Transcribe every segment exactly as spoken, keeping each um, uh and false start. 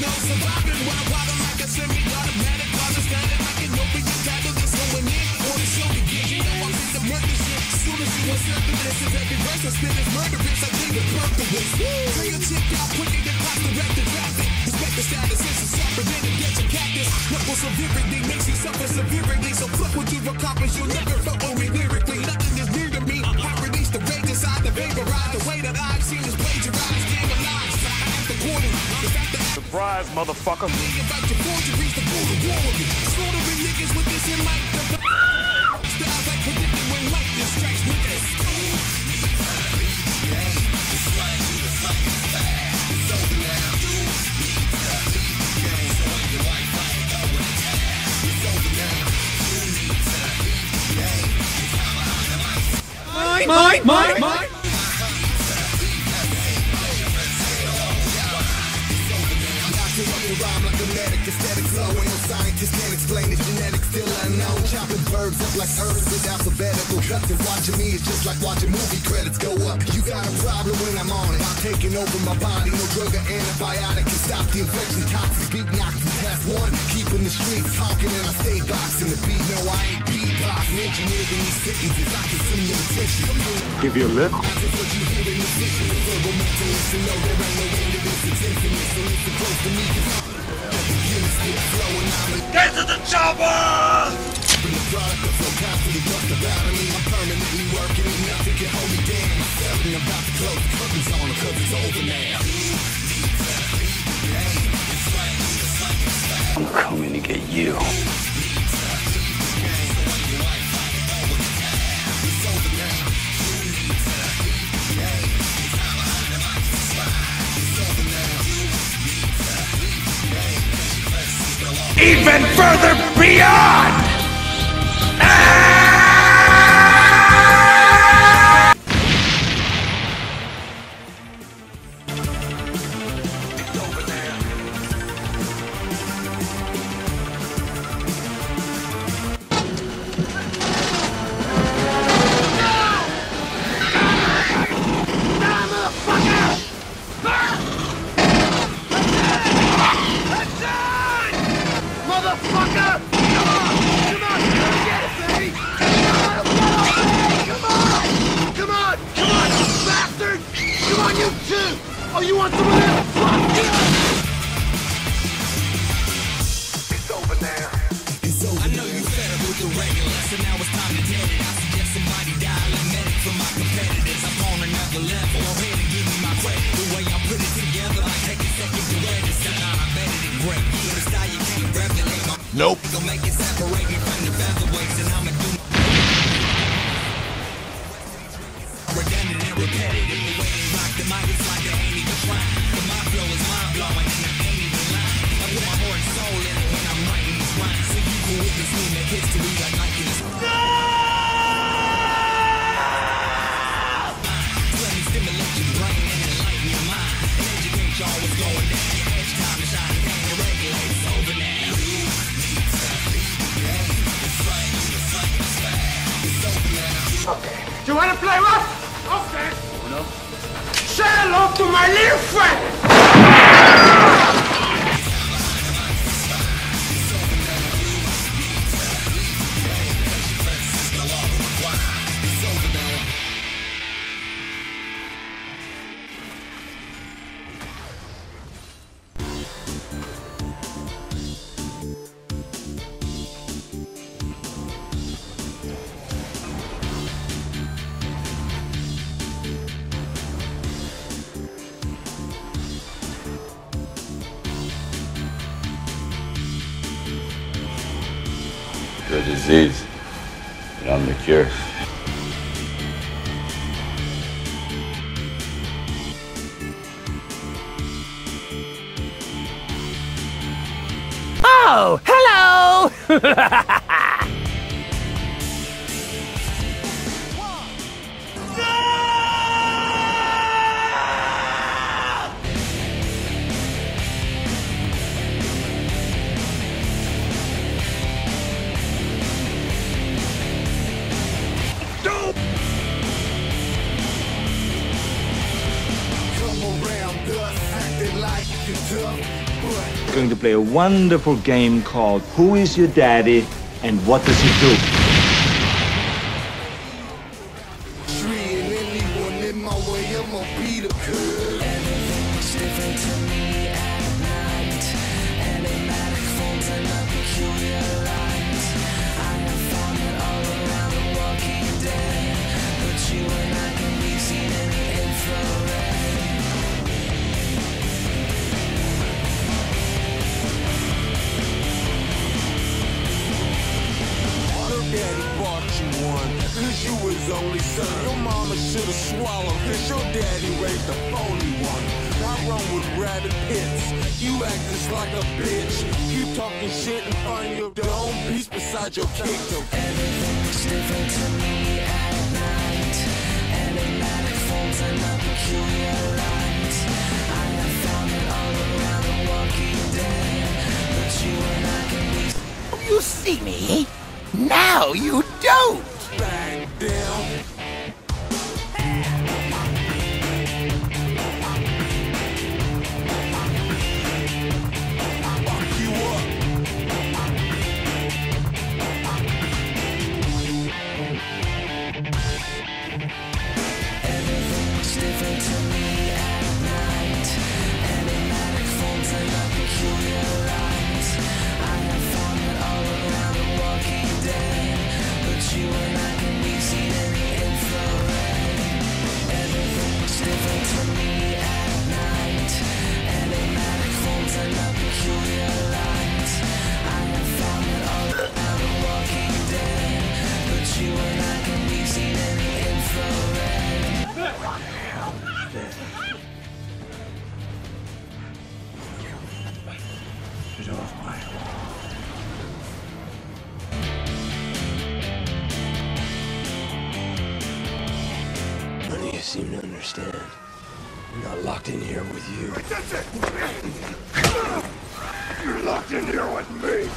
no surviving while wilding like a semi-automatic. While I'm standing like an opiate battle that's going in on the show to get. You know I'm in the murder shit. Soon as you insert the list of every verse I spit is murderous. I think the purpose. Tell your chick out quicker than clock direct the traffic. Respect the status, it's a suffer, then it gets your cactus. Knuckle so vividly makes you suffer severely. So fuck what you've accomplished, you'll never fuck on me lyrically. Nothing is near to me. I release the rage inside the vaporize. The way that I've seen is plagiarized. Game alive. Surprise, motherfucker. About your forgeries to pull the war with me. Slaughtering niggas with this in life. Styles like predicted when lightning strikes with this. Mine, mine, mine, mine. Rhyme like a medic, aesthetic flow, and no scientist can't explain the genetics, still unknown. Chopping verbs up like herbs with alphabetical cuts, and watching me is just like watching movie credits go up. You got a problem when I'm on it. I'm taking over my body, no drug or antibiotic can stop the infection. Toxic beat knocked from past one, keeping the streets talking, and I stay boxing the beat. No, I ain't beatboxing, engineers in these sentences, I can see your attention. Give you a lift. I just what you hear in the vision, it's verbal mentalist, and no, there ain't no end to this, it's infinite, so listen close to me. Get to the chopper! Been the product of flow constantly bust about me. I'm permanently working and nothing can hold me down. I'm about to close the curtains on them cause it's over now. I'm coming to get you. Even further beyond! Ah! It's over there. Motherfucker! Come on! Come on! Get it, baby! Come on! Come on! Come on, you bastard! Come on, you too! Oh, you want someone else? Fuck you! It's over now. It's over. I know you fed up with the regulars, so now it's time to tell it. I suggest somebody dial a medic for my competitors. I'm on another level. I'm here to give me my credit. The way I put it together, I take a second to register. I bet it great. The style you can't rap. Nope. Gonna make it separate me from the featherweights, and I'ma do redundant and repetitive. The way they rock the mic, it's like they ain't even trying. But my flow is mind blowing, and I ain't even lying. I put my heart and soul in it when I'm writing these rhymes. So you can witness me make history like I can. No! Let me stimulate your brain and enlighten your mind. And educate y'all what's going down. Your edge time to shine, and the regulate's over now. Okay. Do you want to play rough? Okay. Oh, no. Say hello to my little friend! The disease, and I'm the cure. Oh, hello! Come around us, acting like you're tough. We're going to play a wonderful game called Who Is Your Daddy and What Does He Do? You was only son. Your mama should have swallowed, cause your daddy raised a phony one. I run with rabbit pits, you act just like a bitch. You talking shit and find your own piece beside your cake. Everything's different to me at night. Enigmatic forms and a peculiar light. I have found it all around the walking dead, but you and I can be. Oh, you see me? Now you don't! Bang down. None of you seem to understand. I'm not locked in here with you. That's it! You're locked in here with me!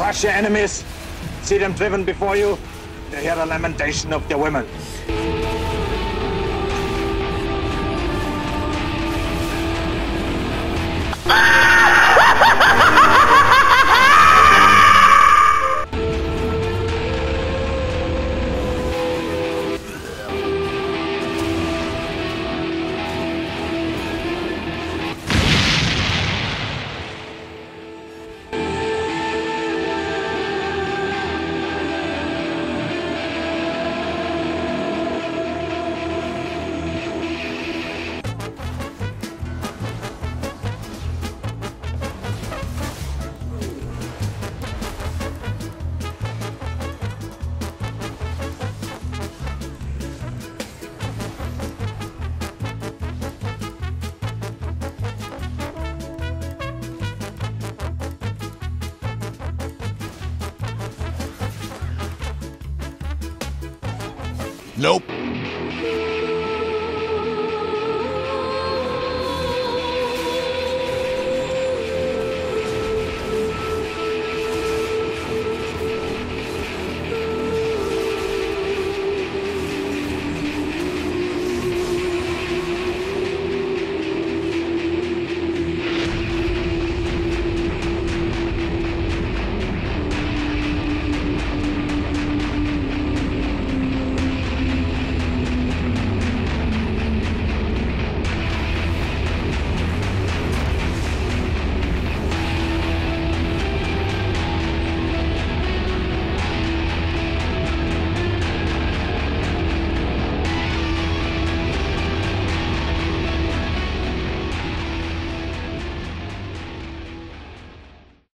Crush your enemies, see them driven before you, they hear the lamentation of their women. Nope.